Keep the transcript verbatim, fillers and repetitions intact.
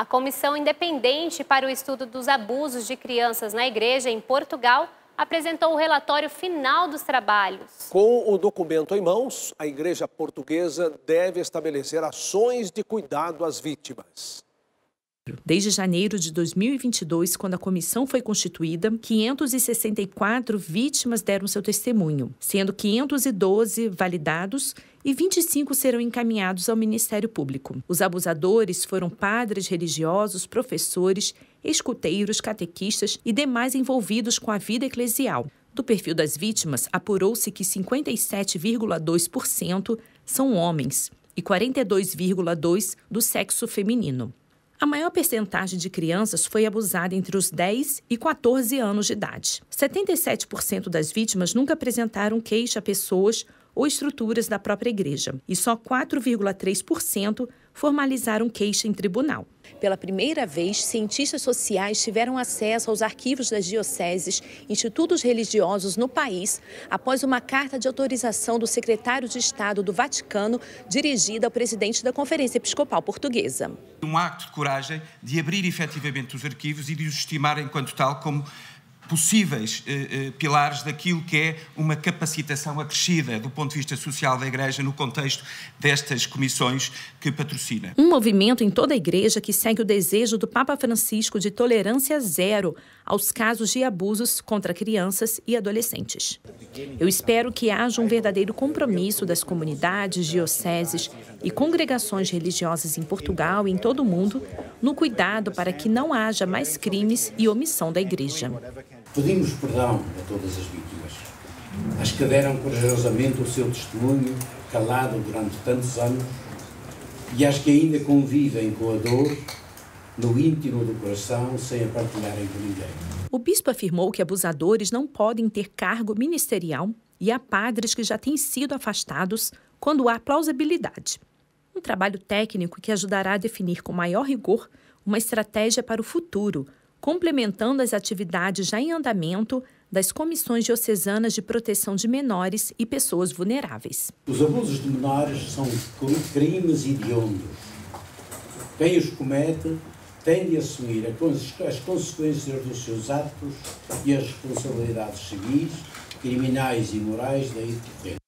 A Comissão Independente para o Estudo dos Abusos de Crianças na Igreja, em Portugal, apresentou o relatório final dos trabalhos. Com o documento em mãos, a Igreja Portuguesa deve estabelecer ações de cuidado às vítimas. Desde janeiro de dois mil e vinte e dois, quando a comissão foi constituída, quinhentas e sessenta e quatro vítimas deram seu testemunho, sendo quinhentos e doze validados e vinte e cinco serão encaminhados ao Ministério Público. Os abusadores foram padres religiosos, professores, escuteiros, catequistas e demais envolvidos com a vida eclesial. Do perfil das vítimas, apurou-se que cinquenta e sete vírgula dois por cento são homens e quarenta e dois vírgula dois por cento do sexo feminino. A maior percentagem de crianças foi abusada entre os dez e quatorze anos de idade. setenta e sete por cento das vítimas nunca apresentaram queixa a pessoas ou estruturas da própria igreja. E só quatro vírgula três por cento formalizaram queixa em tribunal. Pela primeira vez, cientistas sociais tiveram acesso aos arquivos das dioceses, institutos religiosos no país, após uma carta de autorização do secretário de Estado do Vaticano, dirigida ao presidente da Conferência Episcopal Portuguesa. Um acto de coragem de abrir efetivamente os arquivos e de os estimar enquanto tal como possíveis eh, eh, pilares daquilo que é uma capacitação acrescida do ponto de vista social da Igreja no contexto destas comissões que patrocina. Um movimento em toda a Igreja que segue o desejo do Papa Francisco de tolerância zero aos casos de abusos contra crianças e adolescentes. Eu espero que haja um verdadeiro compromisso das comunidades, dioceses e congregações religiosas em Portugal e em todo o mundo no cuidado para que não haja mais crimes e omissão da Igreja. Pedimos perdão a todas as vítimas, as que deram corajosamente o seu testemunho calado durante tantos anos e as que ainda convivem com a dor no íntimo do coração sem a partilharem com ninguém. O bispo afirmou que abusadores não podem ter cargo ministerial e há padres que já têm sido afastados quando há plausibilidade. Um trabalho técnico que ajudará a definir com maior rigor uma estratégia para o futuro, complementando as atividades já em andamento das Comissões Diocesanas de Proteção de Menores e Pessoas Vulneráveis. Os abusos de menores são crimes hediondos. Quem os comete tem de assumir as consequências dos seus atos e as responsabilidades civis, criminais e morais daí decorrentes.